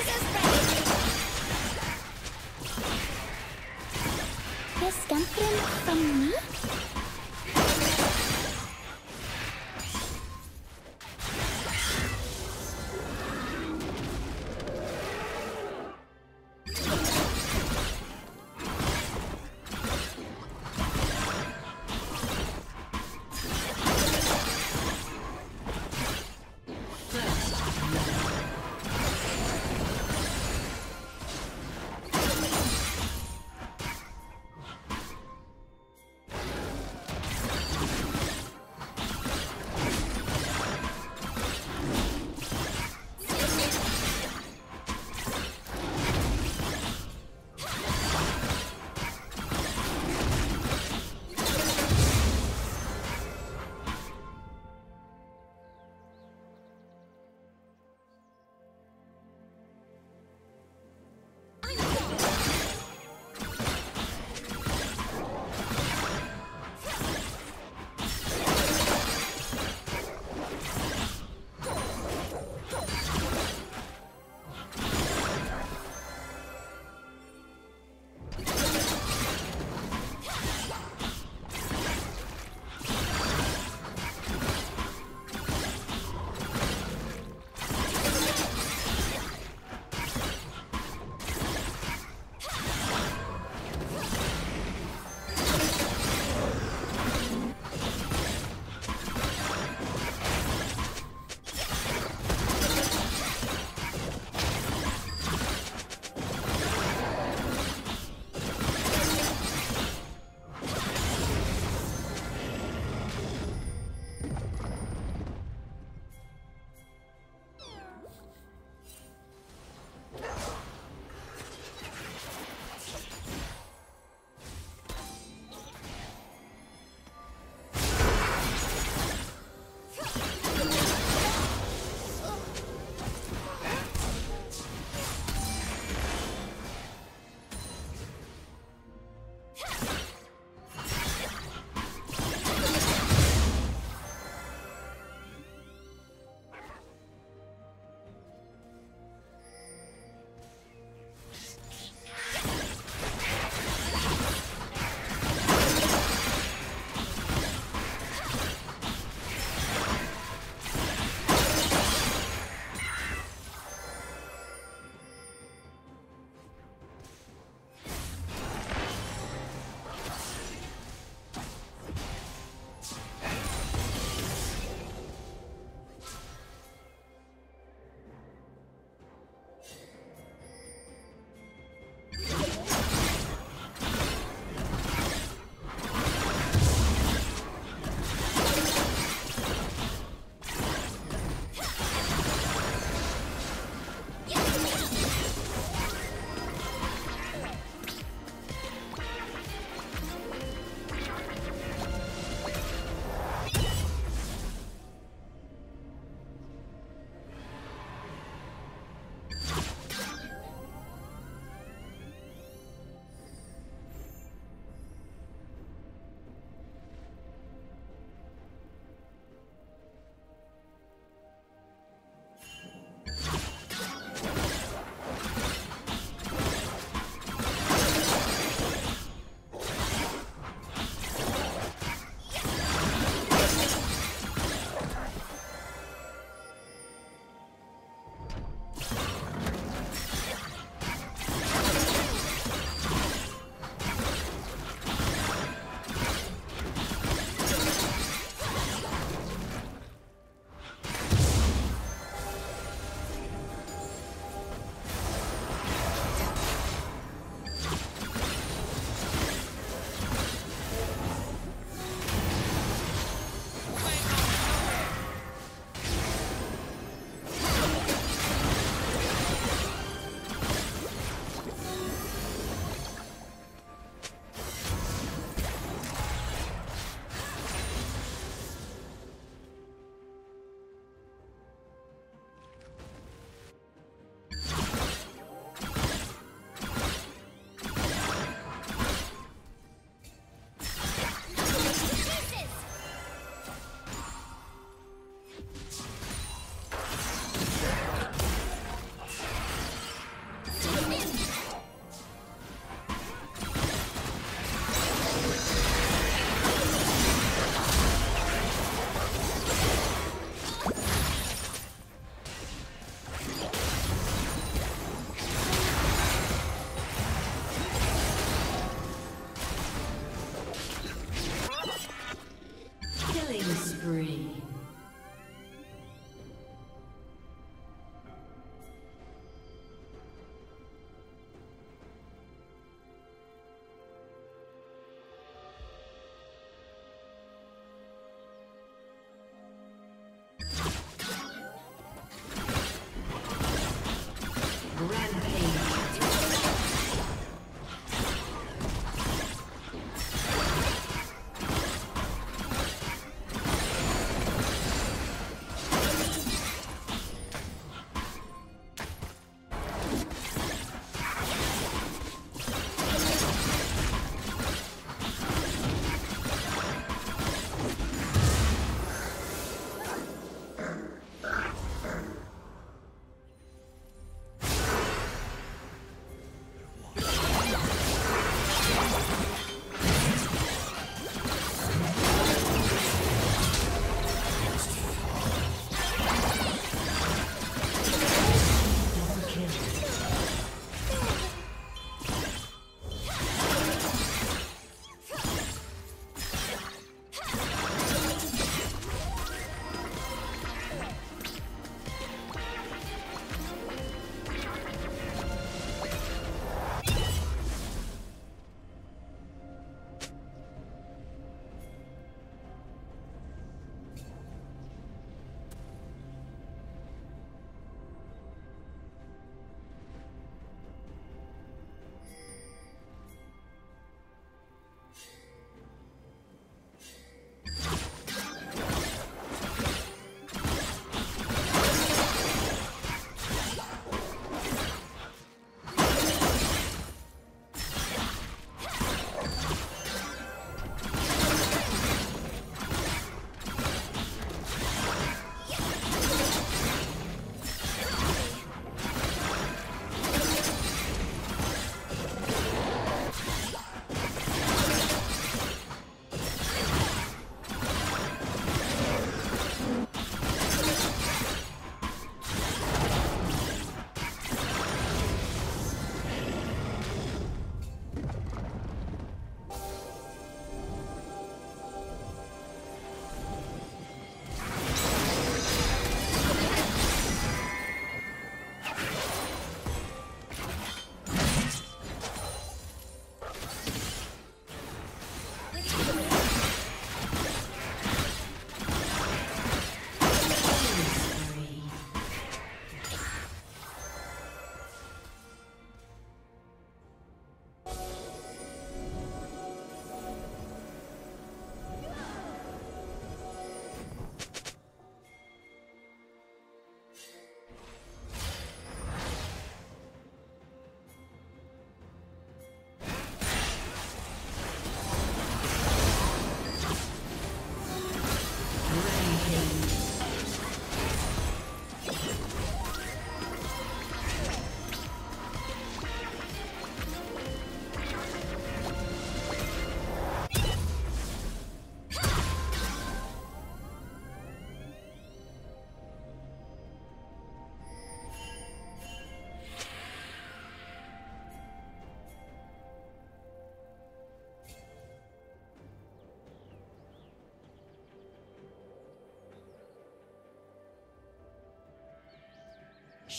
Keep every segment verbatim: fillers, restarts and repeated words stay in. There's something from me?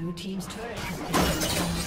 Blue team's turret has been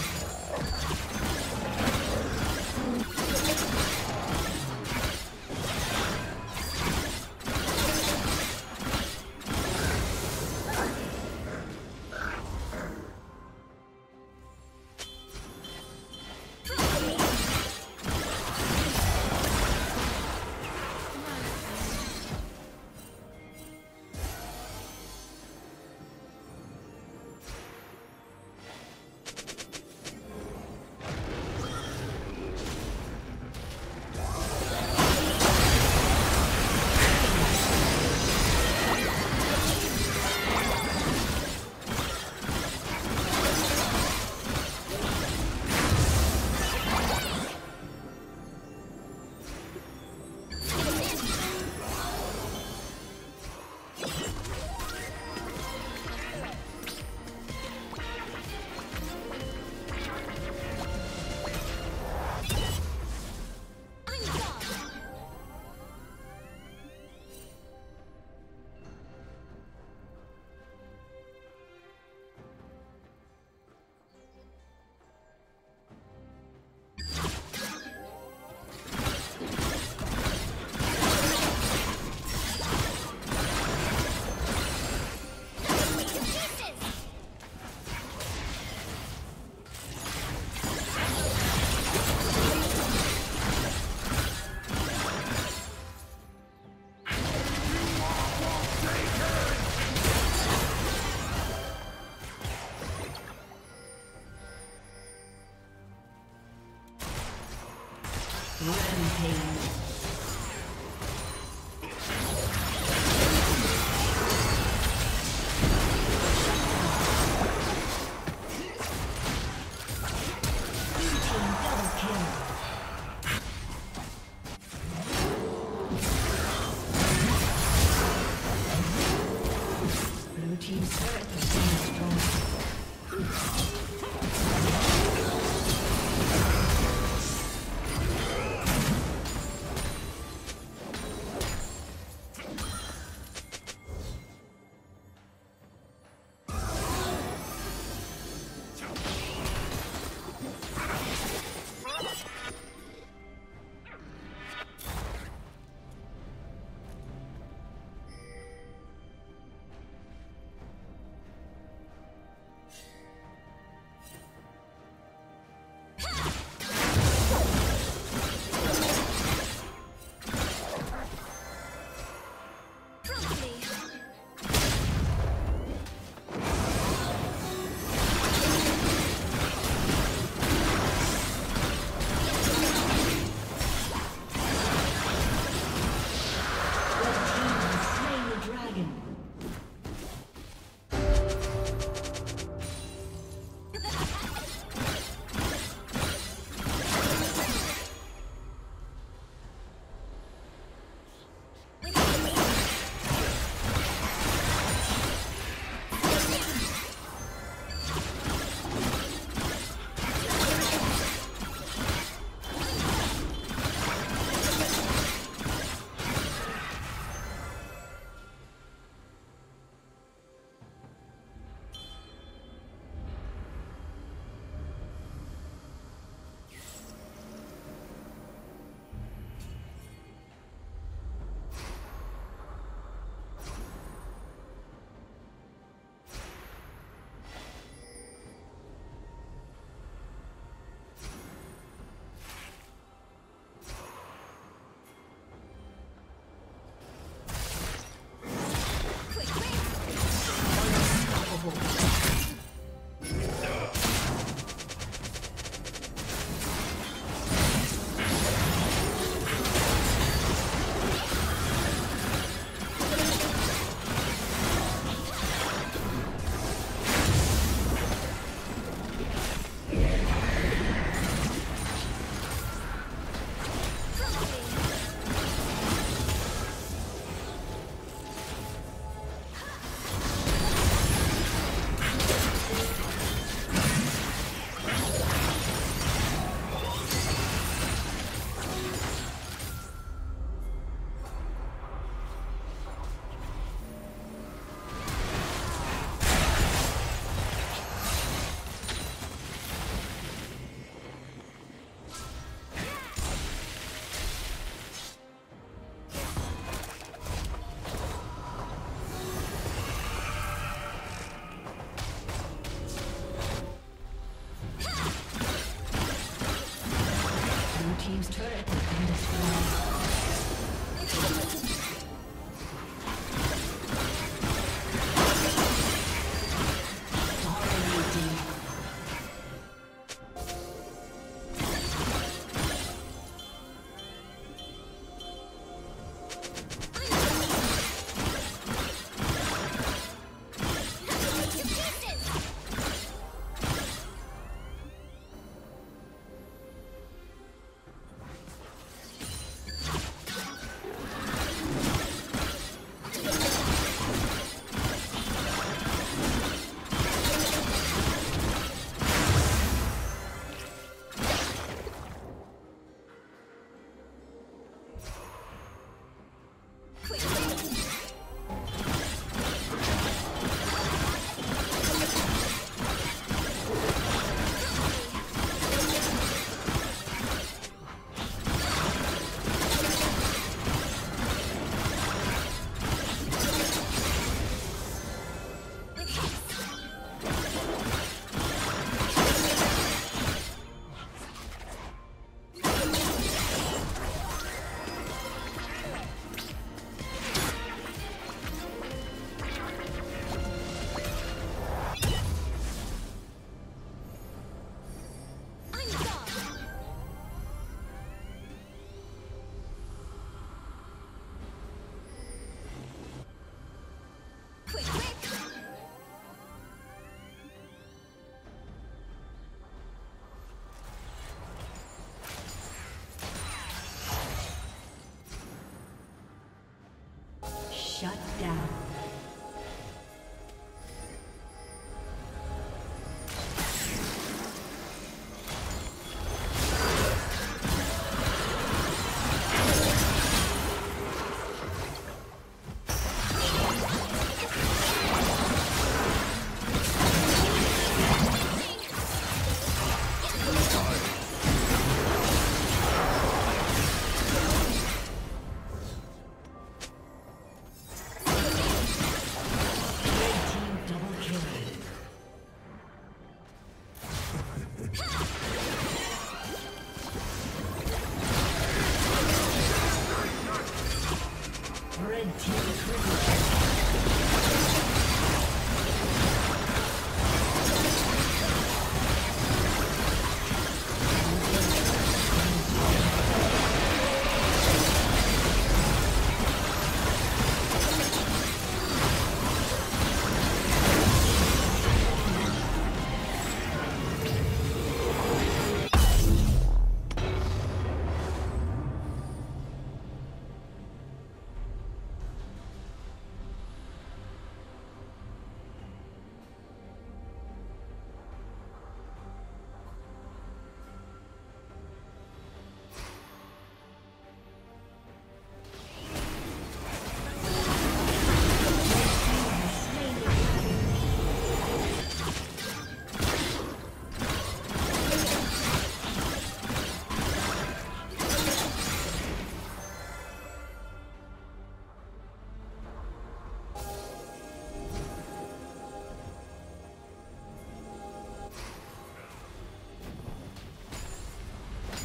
Shut down.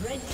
Red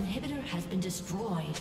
Inhibitor has been destroyed.